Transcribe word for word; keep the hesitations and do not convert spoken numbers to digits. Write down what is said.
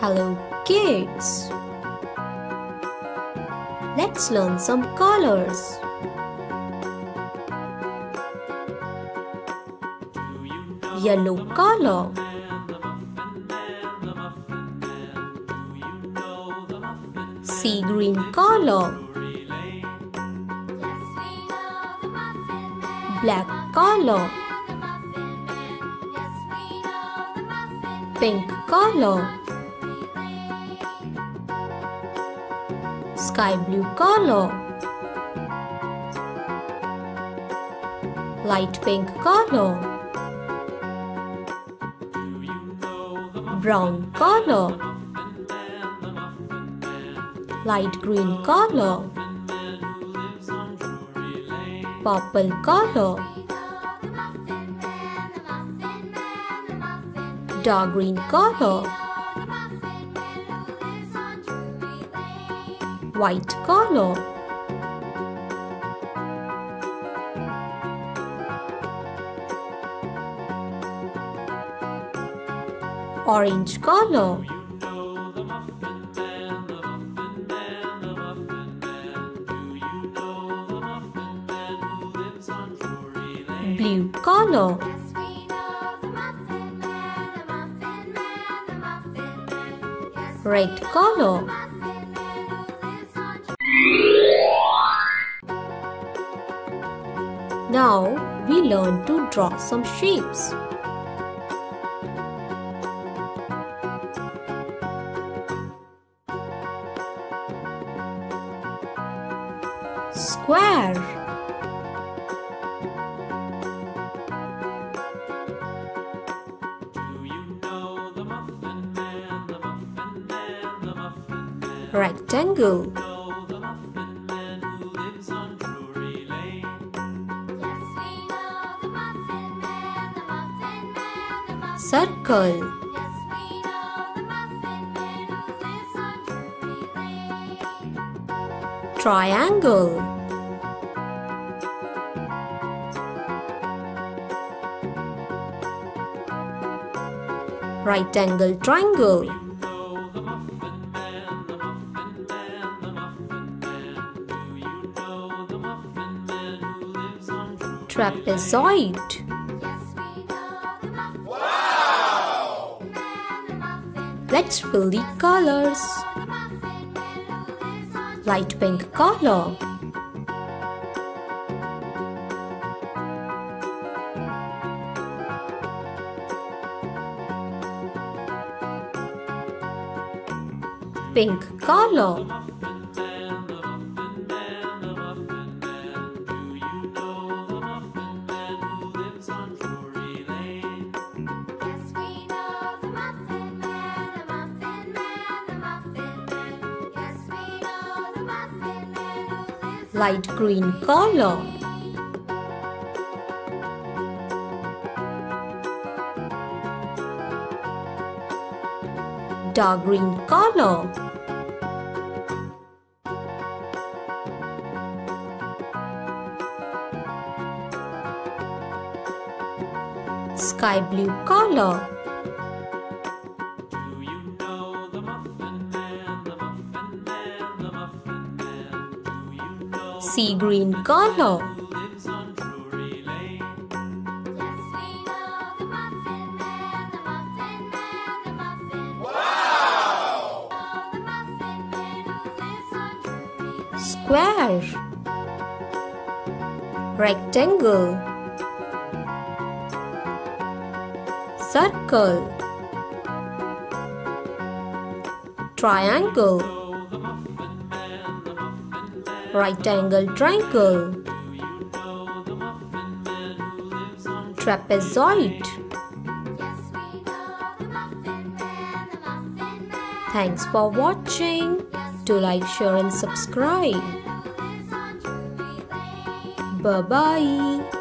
Hello kids! Let's learn some colors. Yellow color. Sea green color. Black color. Pink color. Sky blue color. Light pink color. Brown color. Light green color. Purple color. Dark green color. White color. Orange color. Blue color. Red color. Now we learn to draw some shapes. Square. Rectangle. Circle. Triangle. Rectangle triangle. Trapezoid. Wow! Let's fill the colors. Light pink color. Pink color. Light green color. Dark green color. Sky blue color. Sea green color. Wow! Square. Rectangle. Circle. Triangle. Right angle triangle. Trapezoid. Thanks for watching. Do like, share and subscribe. Bye bye.